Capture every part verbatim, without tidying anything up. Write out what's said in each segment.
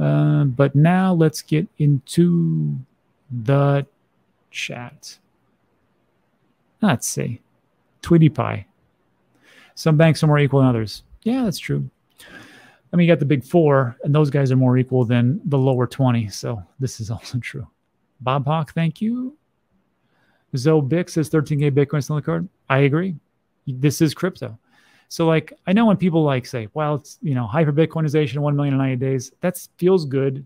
Uh, but now let's get into the chat. Let's see. Twitty pie. Some banks are more equal than others. Yeah, that's true. I mean, you got the big four, and those guys are more equal than the lower twenty. So this is also true. Bob Hawk, thank you. Zoe Bix says thirteen K Bitcoin still on the card. I agree. This is crypto. So like, I know when people like say, well, it's, you know, hyper Bitcoinization, one million in ninety days, that feels good.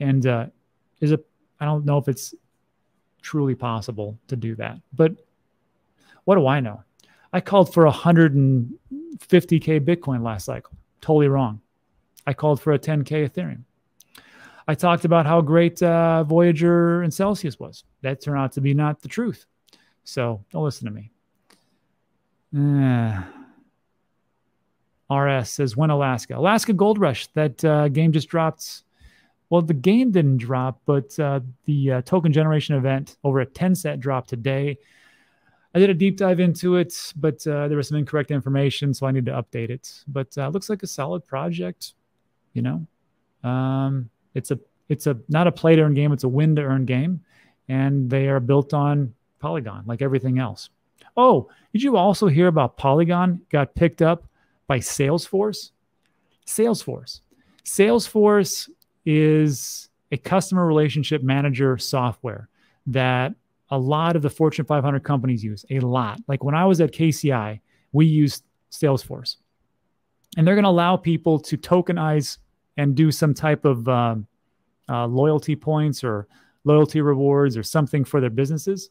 And uh, is it, I don't know if it's truly possible to do that, but what do I know? I called for one hundred fifty K Bitcoin last cycle. Totally wrong. I called for a ten K Ethereum. I talked about how great uh, Voyager and Celsius was. That turned out to be not the truth. So don't listen to me. Uh, R S says, when Alaska? Alaska Gold Rush. That uh, game just dropped. Well, the game didn't drop, but uh, the uh, token generation event over a ten set dropped today. I did a deep dive into it, but uh, there was some incorrect information, so I need to update it. But uh, looks like a solid project, you know. Um, it's a it's a not a play to earn game; it's a win to earn game, and they are built on Polygon, like everything else. Oh, did you also hear about Polygon got picked up by Salesforce? Salesforce, Salesforce is a customer relationship manager software that a lot of the Fortune five hundred companies use, a lot. Like when I was at K C I, we used Salesforce. And they're going to allow people to tokenize and do some type of um, uh, loyalty points or loyalty rewards or something for their businesses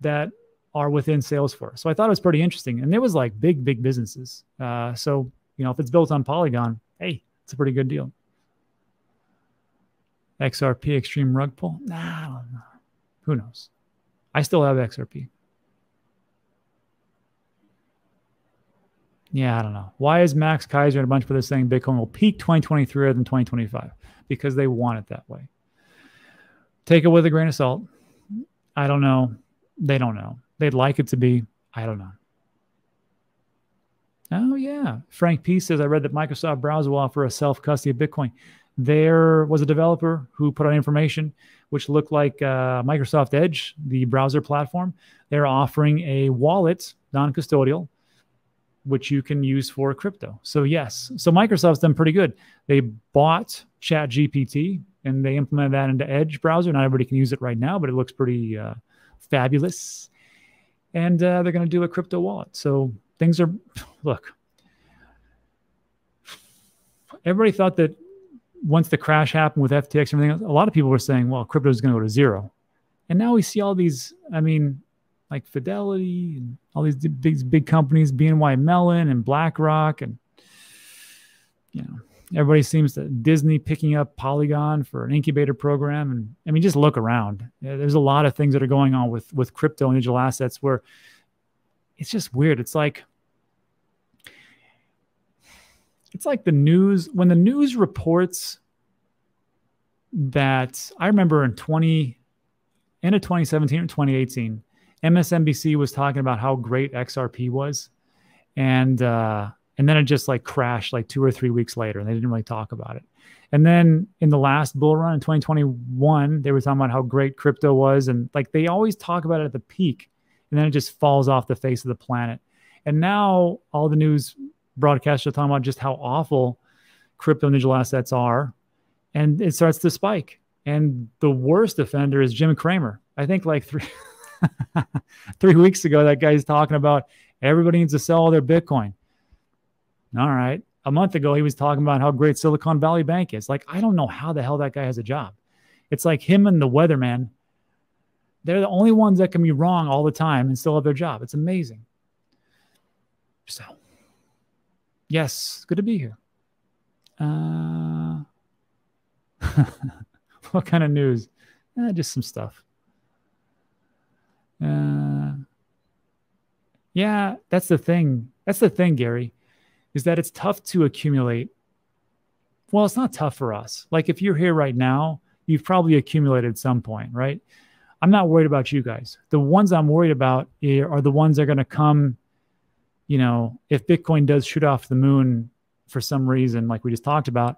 that are within Salesforce. So I thought it was pretty interesting. And it was like big, big businesses. Uh, so, you know, if it's built on Polygon, hey, it's a pretty good deal. X R P extreme rug pull? Nah, I don't know. Who knows? I still have X R P. Yeah, I don't know. Why is Max Keiser and a bunch of others saying Bitcoin will peak twenty twenty-three rather than twenty twenty-five? Because they want it that way. Take it with a grain of salt. I don't know. They don't know. They'd like it to be. I don't know. Oh, yeah. Frank P says, I read that Microsoft browser will offer a self-custody of Bitcoin. There was a developer who put out information which looked like uh, Microsoft Edge, the browser platform. They're offering a wallet, non-custodial, which you can use for crypto. So yes, so Microsoft's done pretty good. They bought ChatGPT and they implemented that into Edge browser. Not everybody can use it right now, but it looks pretty uh, fabulous. And uh, they're going to do a crypto wallet. So things are, look, everybody thought that once the crash happened with F T X and everything else, a lot of people were saying, well, crypto is going to go to zero. And now we see all these, I mean, like Fidelity and all these big, big companies, B N Y Mellon and BlackRock. And, you know, everybody seems to Disney picking up Polygon for an incubator program. And I mean, just look around. There's a lot of things that are going on with, with crypto and digital assets where it's just weird. It's like, It's like the news, when the news reports that, I remember in twenty, end of twenty seventeen or twenty eighteen, M S N B C was talking about how great X R P was. And, uh, and then it just like crashed like two or three weeks later and they didn't really talk about it. And then in the last bull run in twenty twenty-one, they were talking about how great crypto was. And like, they always talk about it at the peak and then it just falls off the face of the planet. And now all the news broadcasters are talking about just how awful crypto and digital assets are, and it starts to spike. And the worst offender is Jim Cramer. I think like three three weeks ago, that guy's talking about everybody needs to sell all their Bitcoin. All right. A month ago, he was talking about how great Silicon Valley Bank is. Like, I don't know how the hell that guy has a job. It's like him and the weatherman. They're the only ones that can be wrong all the time and still have their job. It's amazing. So. Yes, good to be here. Uh, what kind of news? Eh, just some stuff. Uh, yeah, that's the thing. That's the thing, Gary, is that it's tough to accumulate. Well, it's not tough for us. Like if you're here right now, you've probably accumulated at some point, right? I'm not worried about you guys. The ones I'm worried about are the ones that are going to come. You know, if Bitcoin does shoot off the moon for some reason, like we just talked about,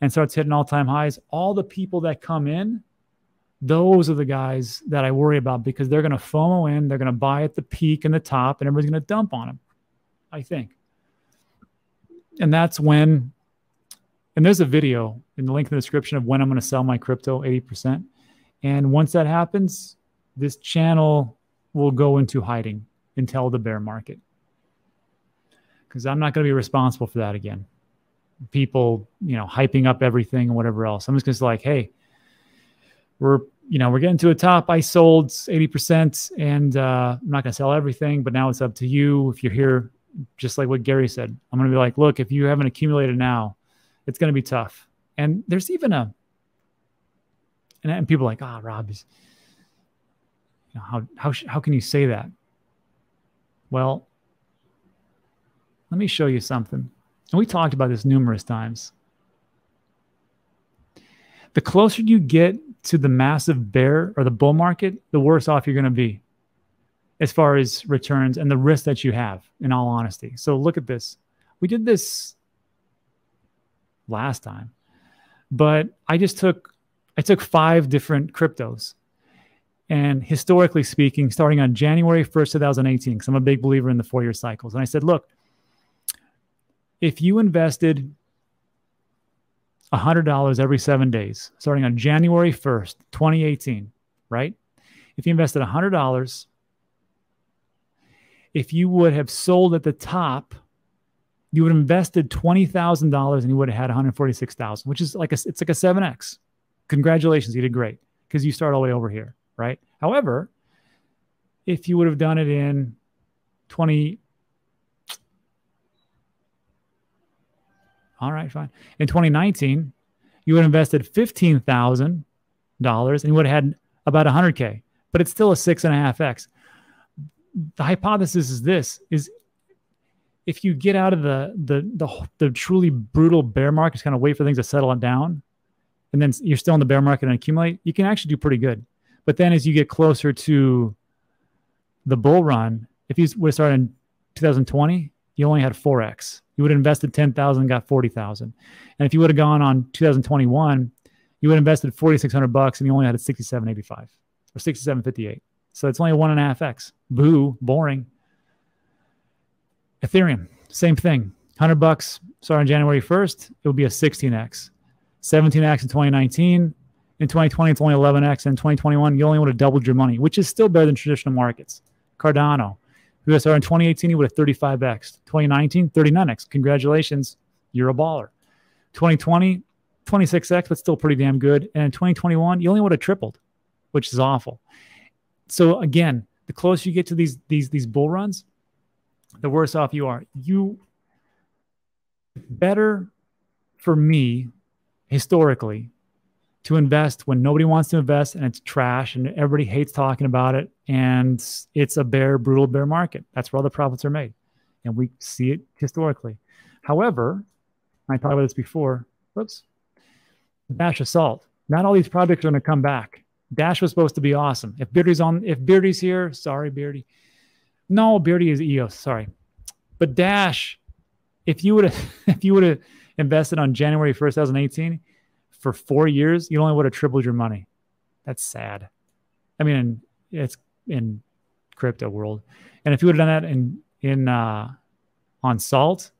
and starts hitting all-time highs, all the people that come in, those are the guys that I worry about, because they're going to FOMO in, they're going to buy at the peak and the top, and everybody's going to dump on them, I think. And that's when, and there's a video in the link in the description of when I'm going to sell my crypto eighty percent. And once that happens, this channel will go into hiding until the bear market, because I'm not going to be responsible for that again. People, you know, hyping up everything and whatever else. I'm just going to like, hey, we're, you know, we're getting to a top. I sold eighty percent and uh, I'm not going to sell everything, but now it's up to you. If you're here, just like what Gary said, I'm going to be like, look, if you haven't accumulated now, it's going to be tough. And there's even a, and, and people are like, ah, oh, Rob, is, you know, how, how, how can you say that? Well, let me show you something. And we talked about this numerous times. The closer you get to the massive bear or the bull market, the worse off you're going to be as far as returns and the risk that you have, in all honesty. So look at this. We did this last time, but I just took, I took five different cryptos. And historically speaking, starting on January first, two thousand eighteen, because I'm a big believer in the four-year cycles. And I said, look, if you invested one hundred dollars every seven days, starting on January first, twenty eighteen, right? If you invested one hundred dollars, if you would have sold at the top, you would have invested twenty thousand dollars and you would have had one hundred forty-six thousand dollars, which is like a, it's like a seven X. Congratulations, you did great, because you start all the way over here, right? However, if you would have done it in twenty all right, fine. In twenty nineteen, you would have invested fifteen thousand dollars and you would have had about one hundred K, but it's still a six and a half X. The hypothesis is this, is if you get out of the, the, the, the truly brutal bear market, just kind of wait for things to settle down, and then you're still in the bear market and accumulate, you can actually do pretty good. But then as you get closer to the bull run, if you would have started in two thousand twenty, you only had four X. You would have invested ten thousand dollars, got forty thousand dollars. And if you would have gone on two thousand twenty-one, you would have invested four thousand six hundred dollars and you only had a sixty-seven eighty-five or sixty-seven fifty-eight. So it's only a one and a half X. Boo, boring. Ethereum, same thing. one hundred bucks, started on January first, it would be a sixteen X. seventeen X in twenty nineteen. In twenty twenty, it's only eleven X. In twenty twenty-one, you only would have doubled your money, which is still better than traditional markets. Cardano, who started in twenty eighteen, you would have thirty-five X. twenty nineteen, thirty-nine X. Congratulations, you're a baller. twenty twenty, twenty-six X, but still pretty damn good. And in twenty twenty-one, you only would have tripled, which is awful. So again, the closer you get to these these these bull runs, the worse off you are. You better for me historically to invest when nobody wants to invest and it's trash and everybody hates talking about it and it's a bear, brutal bear market. That's where all the profits are made. And we see it historically. However, I talked about this before. Whoops. Dash Assault. Not all these projects are going to come back. Dash was supposed to be awesome. If Beardy's on, if Beardy's here, sorry, Beardy. No, Beardy is E O S, sorry. But Dash, if you would have if you would have invested on January first, two thousand eighteen, for four years, you only would have tripled your money. That's sad. I mean, it's in crypto world. And if you would have done that in in uh, on Salt,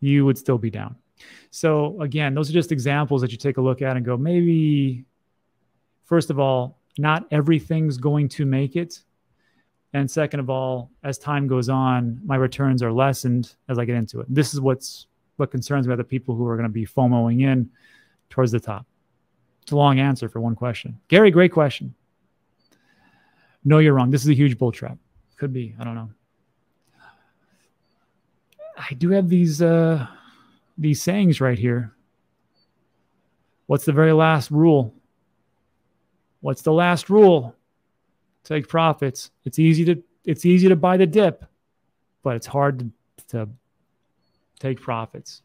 you would still be down. So again, those are just examples that you take a look at and go, maybe. First of all, not everything's going to make it. And second of all, as time goes on, my returns are lessened as I get into it. This is what's what concerns me about the people who are going to be FOMOing in towards the top. It's a long answer for one question. Gary, great question. No, you're wrong. This is a huge bull trap. Could be. I don't know. I do have these uh, these sayings right here. What's the very last rule? What's the last rule? Take profits. It's easy to it's easy to buy the dip, but it's hard to, to take profits.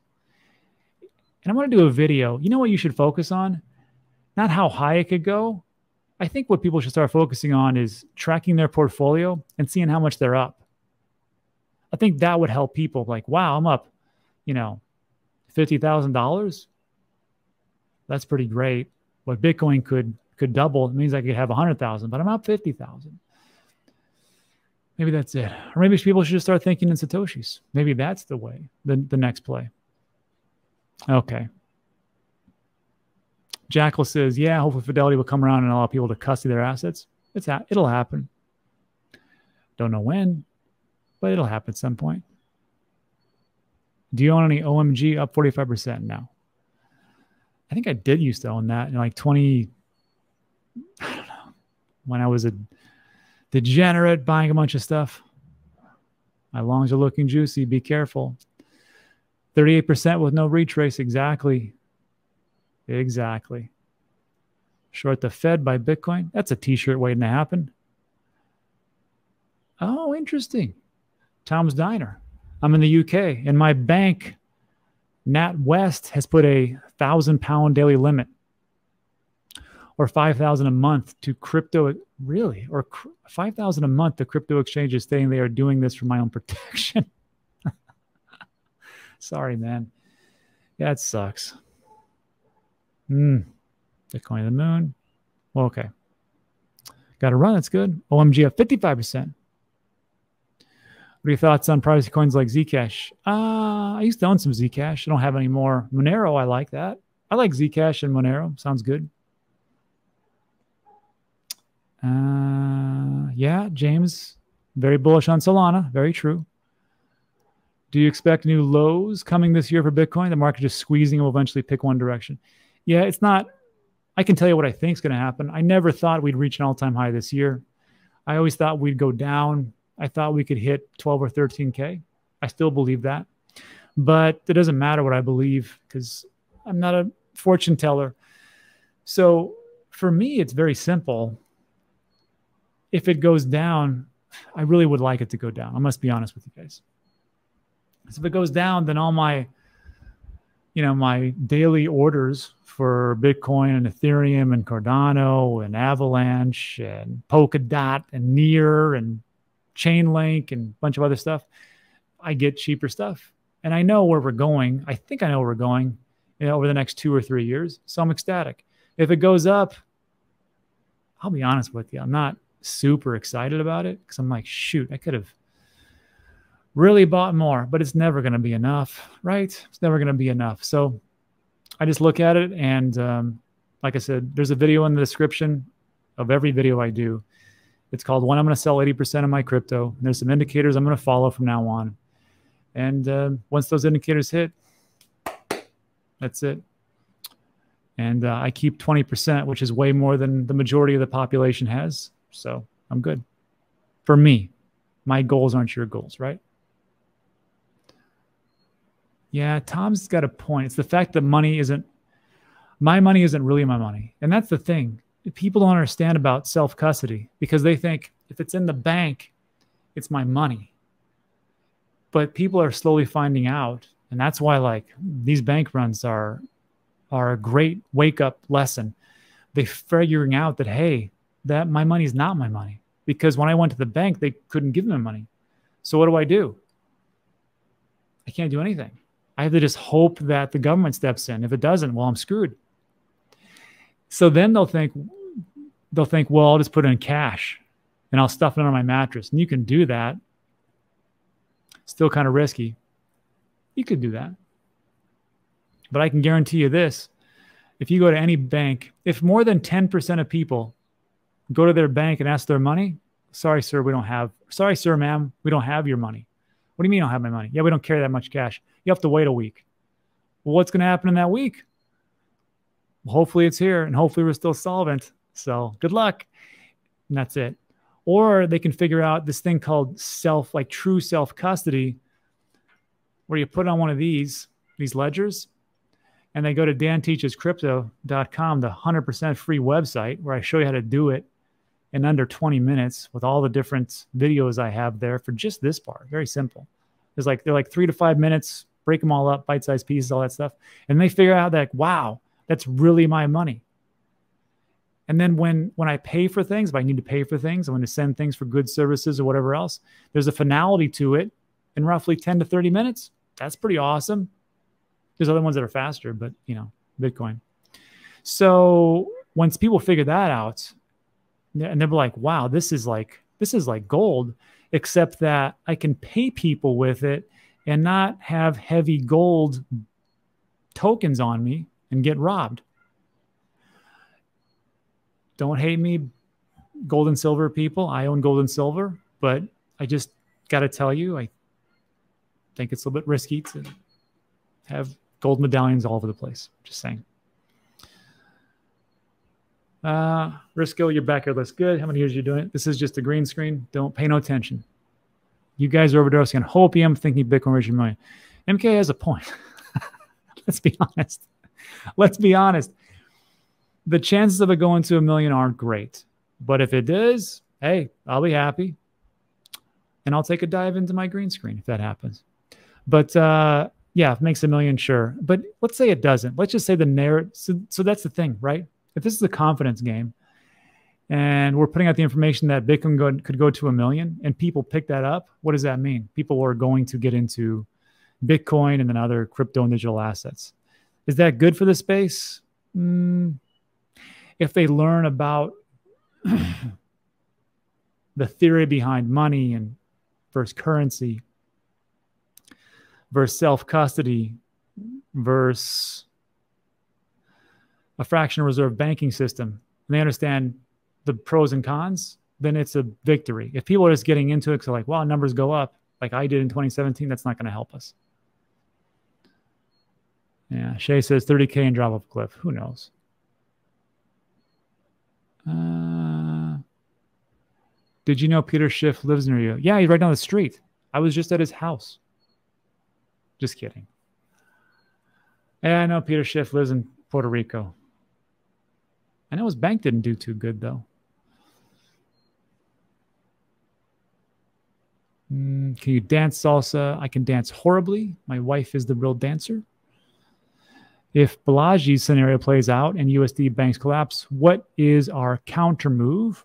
And I'm going to do a video. You know what you should focus on? Not how high it could go. I think what people should start focusing on is tracking their portfolio and seeing how much they're up. I think that would help people. Like, wow, I'm up, you know, fifty thousand dollars. That's pretty great. What Bitcoin could could double, it means I could have one hundred thousand, but I'm up fifty thousand. Maybe that's it. Or maybe people should just start thinking in Satoshis. Maybe that's the way, the, the next play. Okay. Jackal says, yeah, hopefully Fidelity will come around and allow people to custody their assets. It's ha it'll happen. Don't know when, but it'll happen at some point. Do you own any O M G up forty-five percent now? I think I did used to own that in like twenty, I don't know, when I was a degenerate buying a bunch of stuff. My longs are looking juicy. Be careful. thirty-eight percent with no retrace. Exactly. Exactly. Short the Fed by Bitcoin. That's a t-shirt waiting to happen. Oh, interesting. Tom's Diner. I'm in the U K and my bank, NatWest, has put a thousand pound daily limit or five thousand a month to crypto. Really? Or five thousand a month to crypto exchanges, saying they are doing this for my own protection. Sorry, man. Yeah, it sucks. Hmm. Bitcoin to the moon. Well, okay. Got to run. That's good. O M G up fifty-five percent. What are your thoughts on privacy coins like Zcash? Uh, I used to own some Zcash. I don't have any more. Monero, I like that. I like Zcash and Monero. Sounds good. Uh, yeah, James, very bullish on Solana. Very true. Do you expect new lows coming this year for Bitcoin? The market just squeezing will eventually pick one direction. Yeah, it's not. I can tell you what I think is going to happen. I never thought we'd reach an all-time high this year. I always thought we'd go down. I thought we could hit twelve or thirteen K. I still believe that. But it doesn't matter what I believe because I'm not a fortune teller. So for me, it's very simple. If it goes down, I really would like it to go down. I must be honest with you guys. So if it goes down, then all my, you know, my daily orders for Bitcoin and Ethereum and Cardano and Avalanche and Polkadot and Near and Chainlink and a bunch of other stuff, I get cheaper stuff. And I know where we're going. I think I know where we're going, you know, over the next two or three years. So I'm ecstatic. If it goes up, I'll be honest with you. I'm not super excited about it because I'm like, shoot, I could have really bought more, but it's never going to be enough, right? It's never going to be enough. So I just look at it. And um, like I said, there's a video in the description of every video I do. It's called When I'm Going to Sell eighty percent of My Crypto. And there's some indicators I'm going to follow from now on. And uh, once those indicators hit, that's it. And uh, I keep twenty percent, which is way more than the majority of the population has. So I'm good. For me, my goals aren't your goals, right? Yeah, Tom's got a point. It's the fact that money isn't, my money isn't really my money. And that's the thing. People don't understand about self-custody because they think if it's in the bank, it's my money. But people are slowly finding out. And that's why like these bank runs are, are a great wake-up lesson. They're figuring out that, hey, that my money is not my money because when I went to the bank, they couldn't give me money. So what do I do? I can't do anything. I have to just hope that the government steps in. If it doesn't, well, I'm screwed. So then they'll think, they'll think, well, I'll just put it in cash and I'll stuff it under my mattress. And you can do that. Still kind of risky. You could do that. But I can guarantee you this. If you go to any bank, if more than ten percent of people go to their bank and ask their money, sorry, sir, we don't have, sorry, sir, ma'am, we don't have your money. What do you mean I don't have my money? Yeah, we don't carry that much cash. You have to wait a week. Well, what's going to happen in that week? Well, hopefully it's here and hopefully we're still solvent. So good luck. And that's it. Or they can figure out this thing called self, like true self-custody, where you put on one of these, these ledgers, and they go to dan teaches crypto dot com, the one hundred percent free website where I show you how to do it in under twenty minutes with all the different videos I have there for just this part. Very simple. There's like, they're like three to five minutes, break them all up, bite-sized pieces, all that stuff. And they figure out that, wow, that's really my money. And then when, when I pay for things, if I need to pay for things, I want to send things for good services or whatever else, there's a finality to it in roughly ten to thirty minutes. That's pretty awesome. There's other ones that are faster, but you know, Bitcoin. So once people figure that out, and they'll be like, wow, this is like, this is like gold, except that I can pay people with it and not have heavy gold tokens on me and get robbed. Don't hate me, gold and silver people. I own gold and silver, but I just got to tell you, I think it's a little bit risky to have gold medallions all over the place. Just saying. Uh, Risco, your backyard looks good. How many years are you doing it? This is just a green screen. Don't pay no attention. You guys are overdosing on whole P M thinking Bitcoin raised your million. M K has a point. Let's be honest. Let's be honest. The chances of it going to a million aren't great. But if it is, hey, I'll be happy. And I'll take a dive into my green screen if that happens. But uh, yeah, if it makes a million, sure. But let's say it doesn't. Let's just say the narrative. So, so that's the thing, right? If this is a confidence game and we're putting out the information that Bitcoin go, could go to a million and people pick that up, what does that mean? People are going to get into Bitcoin and then other crypto and digital assets. Is that good for the space? Mm, if they learn about the theory behind money and versus currency versus self-custody versus a fractional reserve banking system, and they understand the pros and cons, then it's a victory. If people are just getting into it because they're like, wow, numbers go up, like I did in twenty seventeen, that's not going to help us. Yeah, Shay says thirty K and drop off a cliff. Who knows? Uh, did you know Peter Schiff lives near you? Yeah, he's right down the street. I was just at his house. Just kidding. Yeah, I know Peter Schiff lives in Puerto Rico. I know his bank didn't do too good, though. Mm, can you dance salsa? I can dance horribly. My wife is the real dancer. If Balaji's scenario plays out and U S D banks collapse, what is our counter move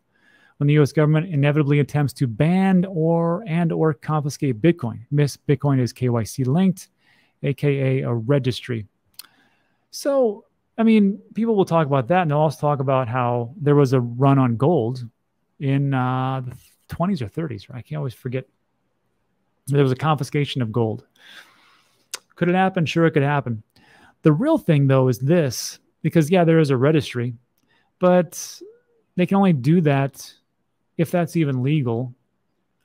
when the U S government inevitably attempts to ban or and or confiscate Bitcoin? Miss Bitcoin is K Y C linked, aka a registry. So, I mean, people will talk about that, and they'll also talk about how there was a run on gold in uh, the twenties or thirties, right? I can't always forget. There was a confiscation of gold. Could it happen? Sure, it could happen. The real thing, though, is this, because, yeah, there is a registry, but they can only do that if that's even legal.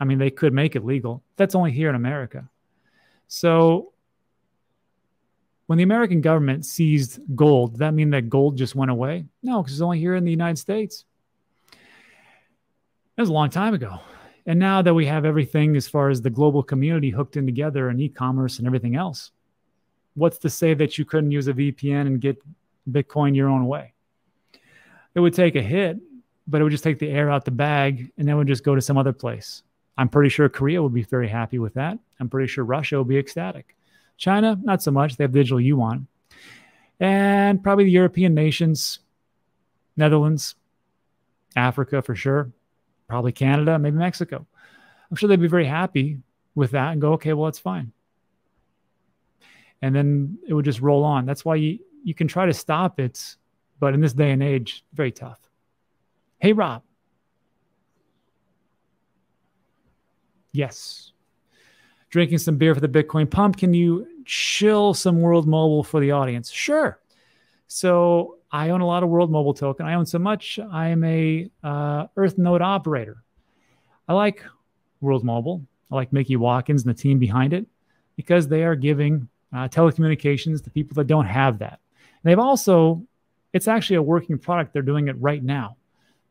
I mean, they could make it legal. That's only here in America. So when the American government seized gold, does that mean that gold just went away? No, because it's only here in the United States. That was a long time ago. And now that we have everything as far as the global community hooked in together and e-commerce and everything else, what's to say that you couldn't use a V P N and get Bitcoin your own way? It would take a hit, but it would just take the air out the bag and then would just go to some other place. I'm pretty sure Korea would be very happy with that. I'm pretty sure Russia would be ecstatic. China, not so much. They have digital yuan. And probably the European nations, Netherlands, Africa for sure, probably Canada, maybe Mexico. I'm sure they'd be very happy with that and go, okay, well, it's fine. And then it would just roll on. That's why you, you can try to stop it, but in this day and age, very tough. Hey, Rob. Yes. Drinking some beer for the Bitcoin pump. Can you shill some World Mobile for the audience? Sure. So I own a lot of World Mobile token. I own so much. I am a uh, Earth node operator. I like World Mobile. I like Mickey Watkins and the team behind it because they are giving uh, telecommunications to people that don't have that. And they've also, it's actually a working product. They're doing it right now.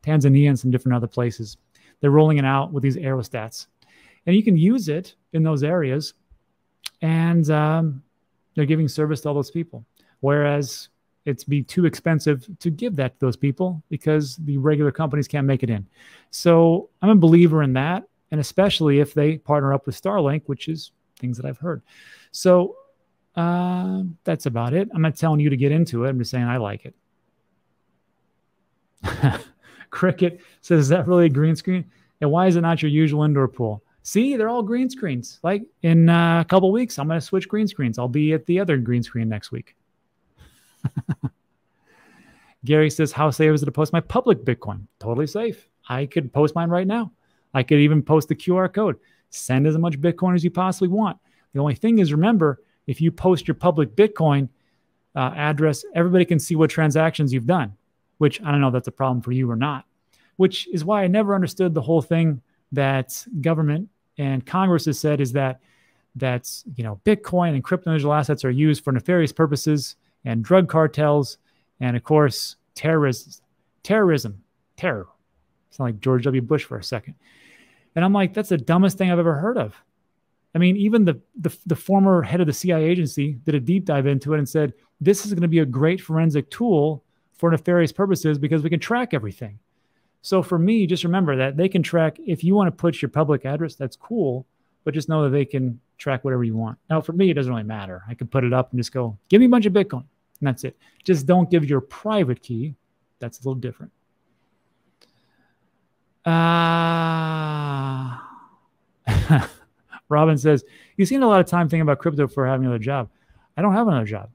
Tanzania and some different other places. They're rolling it out with these aerostats. And you can use it in those areas, and um, they're giving service to all those people. Whereas it's be too expensive to give that to those people because the regular companies can't make it in. So I'm a believer in that, and especially if they partner up with Starlink, which is things that I've heard. So uh, that's about it. I'm not telling you to get into it. I'm just saying I like it. Cricket says, is that really a green screen? And why is it not your usual indoor pool? See, they're all green screens. Like in uh, a couple weeks, I'm going to switch green screens. I'll be at the other green screen next week. Gary says, how safe is it to post my public Bitcoin? Totally safe. I could post mine right now. I could even post the Q R code. Send as much Bitcoin as you possibly want. The only thing is, remember, if you post your public Bitcoin uh, address, everybody can see what transactions you've done, which I don't know if that's a problem for you or not, which is why I never understood the whole thing that government and Congress has said is that that's, you know, Bitcoin and crypto digital assets are used for nefarious purposes and drug cartels and, of course, terrorism, terrorism, terror. It's not like George W. Bush for a second. And I'm like, that's the dumbest thing I've ever heard of. I mean, even the, the, the former head of the C I A agency did a deep dive into it and said, this is going to be a great forensic tool for nefarious purposes because we can track everything. So for me, just remember that they can track, if you want to put your public address, that's cool, but just know that they can track whatever you want. Now, for me, it doesn't really matter. I can put it up and just go, give me a bunch of Bitcoin, and that's it. Just don't give your private key. That's a little different. Uh, Robin says, you seem to have a lot of time thinking about crypto for having another job. I don't have another job.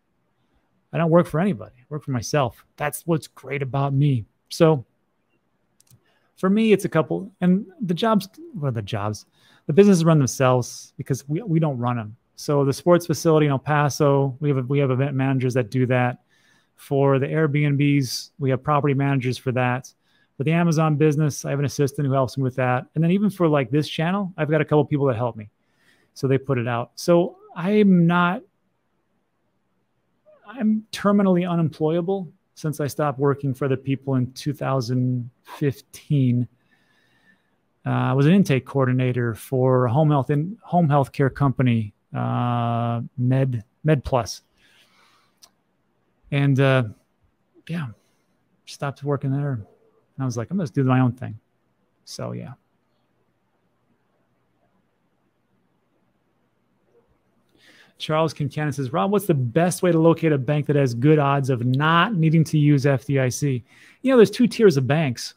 I don't work for anybody. I work for myself. That's what's great about me. So for me, it's a couple. And the jobs, what are the jobs? The businesses run themselves because we, we don't run them. So the sports facility in El Paso, we have, we have event managers that do that. For the Airbnbs, we have property managers for that. For the Amazon business, I have an assistant who helps me with that. And then even for like this channel, I've got a couple people that help me. So they put it out. So I'm not, I'm terminally unemployable since I stopped working for other people in two thousand fifteen. Uh, I was an intake coordinator for a home health and home health care company, uh, Med, Med Plus. And uh, yeah, stopped working there. And I was like, I'm going to do my own thing. So, yeah. Charles Kincannon says, Rob, what's the best way to locate a bank that has good odds of not needing to use F D I C? You know, there's two tiers of banks.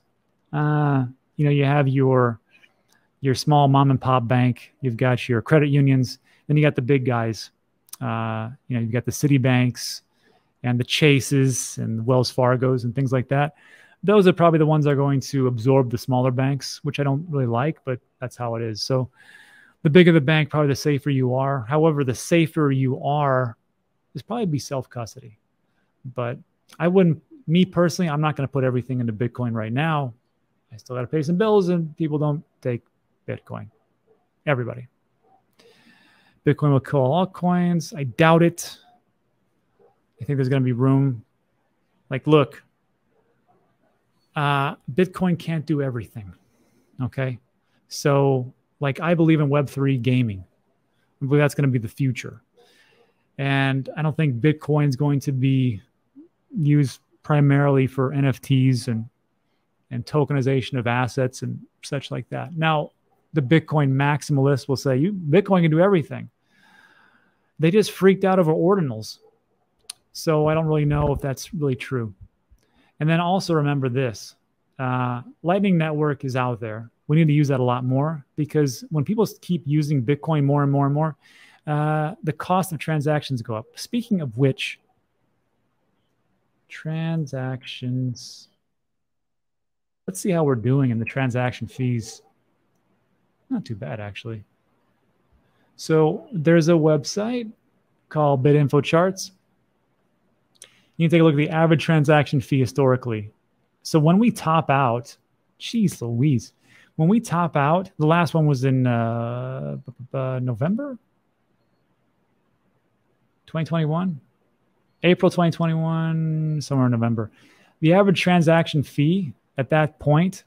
Uh, you know, you have your, your small mom and pop bank. You've got your credit unions. Then you got the big guys. Uh, you know, you've got the Citibanks and the Chases and the Wells Fargos and things like that. Those are probably the ones that are going to absorb the smaller banks, which I don't really like, but that's how it is. So the bigger the bank, probably the safer you are. However, the safer you are is probably be self-custody. But I wouldn't, me personally, I'm not going to put everything into Bitcoin right now. I still got to pay some bills, and people don't take Bitcoin. Everybody. Bitcoin will kill all altcoins. I doubt it. I think there's going to be room. Like, look. Uh, Bitcoin can't do everything, okay? So, like, I believe in Web three gaming. I believe that's going to be the future. And I don't think Bitcoin's going to be used primarily for N F Ts and, and tokenization of assets and such like that. Now, the Bitcoin maximalists will say, "You Bitcoin can do everything." They just freaked out over ordinals. So I don't really know if that's really true. And then also remember this, uh, Lightning Network is out there. We need to use that a lot more because when people keep using Bitcoin more and more and more, uh, the cost of transactions go up. Speaking of which, transactions, let's see how we're doing in the transaction fees. Not too bad, actually. So there's a website called BitInfo Charts. You can take a look at the average transaction fee historically. So when we top out, geez Louise, when we top out, the last one was in uh, uh, November, twenty twenty-one, April, twenty twenty-one, somewhere in November. The average transaction fee at that point,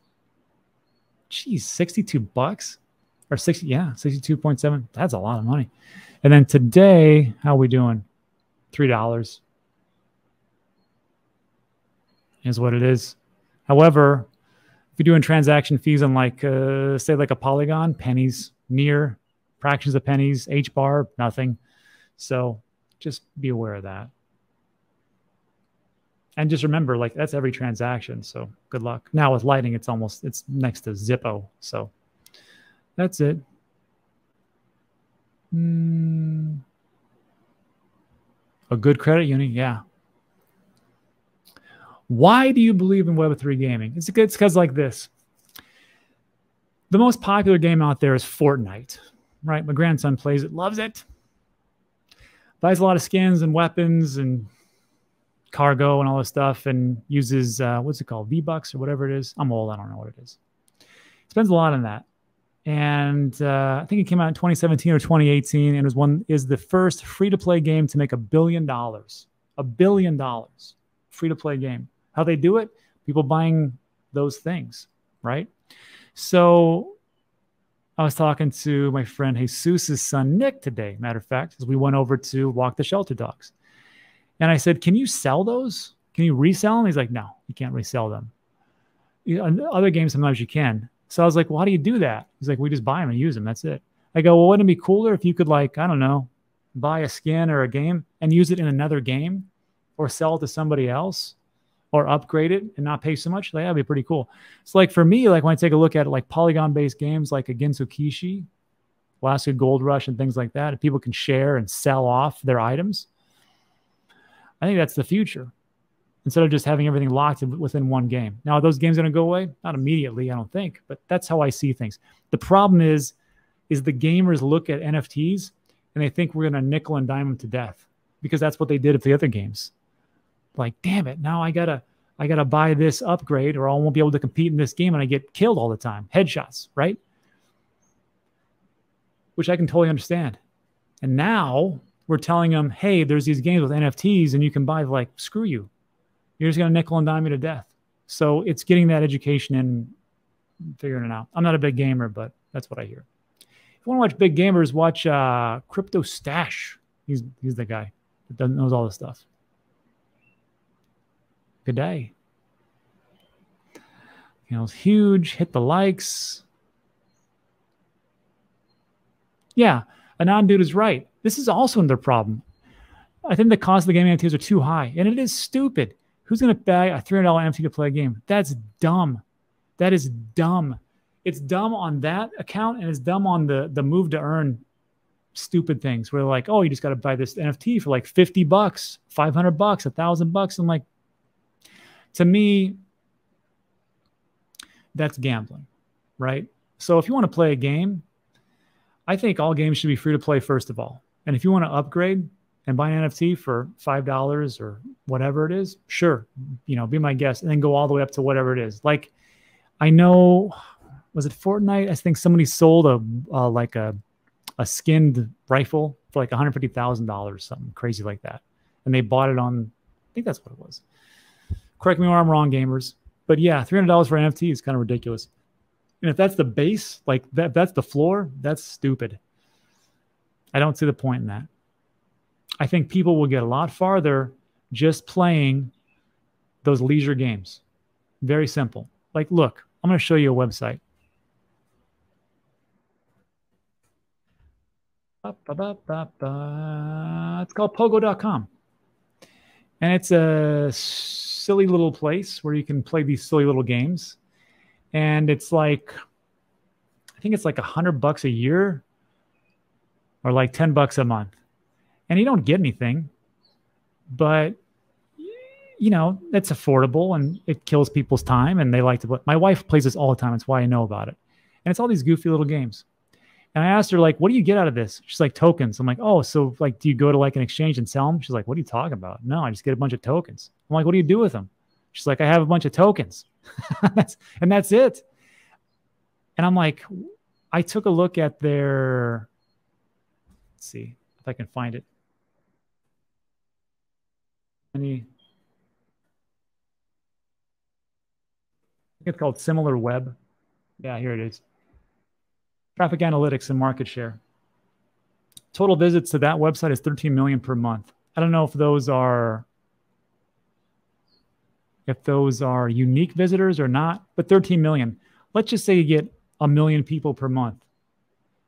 geez, sixty-two bucks or sixty, yeah, sixty-two point seven. That's a lot of money. And then today, how are we doing? three dollars. Is what it is. However, if you're doing transaction fees on like, uh, say like a Polygon, pennies, near, fractions of pennies, H bar, nothing. So just be aware of that. And just remember, like that's every transaction. So good luck. Now with Lightning, it's almost, it's next to Zippo. So that's it. Mm. A good credit union. Yeah. Why do you believe in Web three gaming? It's because like this. The most popular game out there is Fortnite, right? My grandson plays it, loves it. Buys a lot of skins and weapons and cargo and all this stuff, and uses, uh, what's it called? V-Bucks or whatever it is. I'm old, I don't know what it is. Spends a lot on that. And uh, I think it came out in twenty seventeen or twenty eighteen, and it was one is the first free-to-play game to make a billion dollars. A billion dollars. Free-to-play game. How they do it? People buying those things, right? So I was talking to my friend Jesus's son, Nick, today, matter of fact, as we went over to walk the shelter dogs. And I said, can you sell those? Can you resell them? He's like, no, you can't resell them. You know, other games, sometimes you can. So I was like, well, how do you do that? He's like, we just buy them and use them. That's it. I go, well, wouldn't it be cooler if you could, like, I don't know, buy a skin or a game and use it in another game or sell it to somebody else or upgrade it and not pay so much? Like, that'd be pretty cool. It's so, like, for me, like when I take a look at it, like Polygon-based games like Against Okishi, Alaska Gold Rush, and things like that, if people can share and sell off their items, I think that's the future. Instead of just having everything locked within one game. Now, are those games going to go away? Not immediately, I don't think, but that's how I see things. The problem is, is the gamers look at N F Ts and they think we're going to nickel and dime them to death because that's what they did at the other games. Like, damn it, now I gotta, I gotta buy this upgrade or I won't be able to compete in this game and I get killed all the time. Headshots, right? Which I can totally understand. And now we're telling them, hey, there's these games with N F Ts and you can buy, like, screw you. You're just going to nickel and dime me to death. So it's getting that education and figuring it out. I'm not a big gamer, but that's what I hear. If you want to watch big gamers, watch uh, Crypto Stash. He's, he's the guy that knows all this stuff. Good day. You know, it's huge. Hit the likes. Yeah, Anon Dude is right. This is also another problem. I think the cost of the gaming N F Ts are too high, and it is stupid. Who's going to buy a three hundred dollar N F T to play a game? That's dumb. That is dumb. It's dumb on that account, and it's dumb on the, the move to earn stupid things where, like, oh, you just got to buy this N F T for like fifty bucks, five hundred bucks, a thousand bucks. I'm like, to me, that's gambling, right? So if you want to play a game, I think all games should be free to play, first of all. And if you want to upgrade and buy an N F T for five dollars or whatever it is, sure, you know, be my guest, and then go all the way up to whatever it is. Like, I know, was it Fortnite? I think somebody sold a uh, like a a skinned rifle for like one hundred fifty thousand dollars, something crazy like that. And they bought it on, I think that's what it was. Correct me where I'm wrong, gamers. But yeah, three hundred dollars for an N F T is kind of ridiculous. And if that's the base, like that, that's the floor, that's stupid. I don't see the point in that. I think people will get a lot farther just playing those leisure games. Very simple. Like, look, I'm going to show you a website. It's called pogo dot com. And it's a silly little place where you can play these silly little games. And it's like, I think it's like a hundred bucks a year or like ten bucks a month. And you don't get anything, but, you know, that's affordable and it kills people's time and they like to play. My wife plays this all the time. It's why I know about it. And it's all these goofy little games. And I asked her, like, what do you get out of this? She's like, tokens. I'm like, oh, so, like, do you go to, like, an exchange and sell them? She's like, what are you talking about? No, I just get a bunch of tokens. I'm like, what do you do with them? She's like, I have a bunch of tokens. that's, and that's it. And I'm like, I took a look at their, let's see if I can find it. Any, I think it's called Similar Web. Yeah, here it is. Traffic analytics and market share. Total visits to that website is thirteen million per month. I don't know if those are if those are unique visitors or not, but thirteen million. Let's just say you get a million people per month,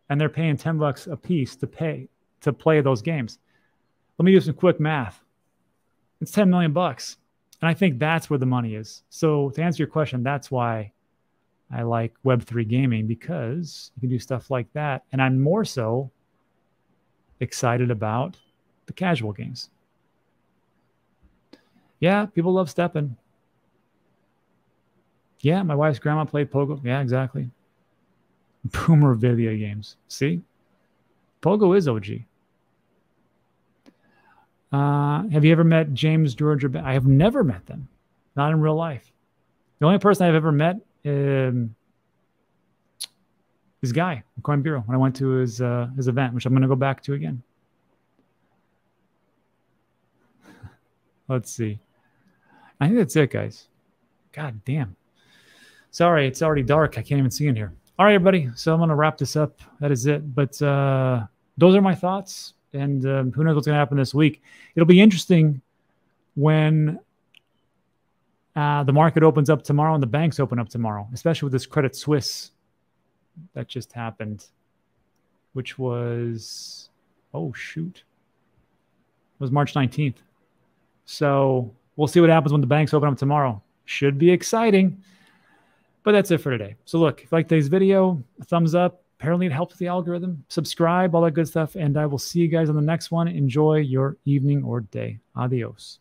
and they're paying ten bucks a piece to pay to play those games. Let me do some quick math. It's ten million bucks. And I think that's where the money is. So to answer your question, that's why I like Web three gaming, because you can do stuff like that. And I'm more so excited about the casual games. Yeah, people love stepping. Yeah, my wife's grandma played Pogo. Yeah, exactly. Boomer video games. See? Pogo is O G. Uh, have you ever met James, George, or Ben? I have never met them. Not in real life. The only person I've ever met um, is Guy from Coin Bureau when I went to his, uh, his event, which I'm going to go back to again. Let's see. I think that's it, guys. God damn. Sorry, it's already dark. I can't even see in here. All right, everybody. So I'm going to wrap this up. That is it. But uh, those are my thoughts. And um, who knows what's going to happen this week. It'll be interesting when uh, the market opens up tomorrow and the banks open up tomorrow, especially with this Credit Suisse that just happened, which was, oh, shoot. It was March nineteenth. So we'll see what happens when the banks open up tomorrow. Should be exciting. But that's it for today. So look, if you like today's video, a thumbs up. Apparently it helps the algorithm. Subscribe, all that good stuff. And I will see you guys on the next one. Enjoy your evening or day. Adios.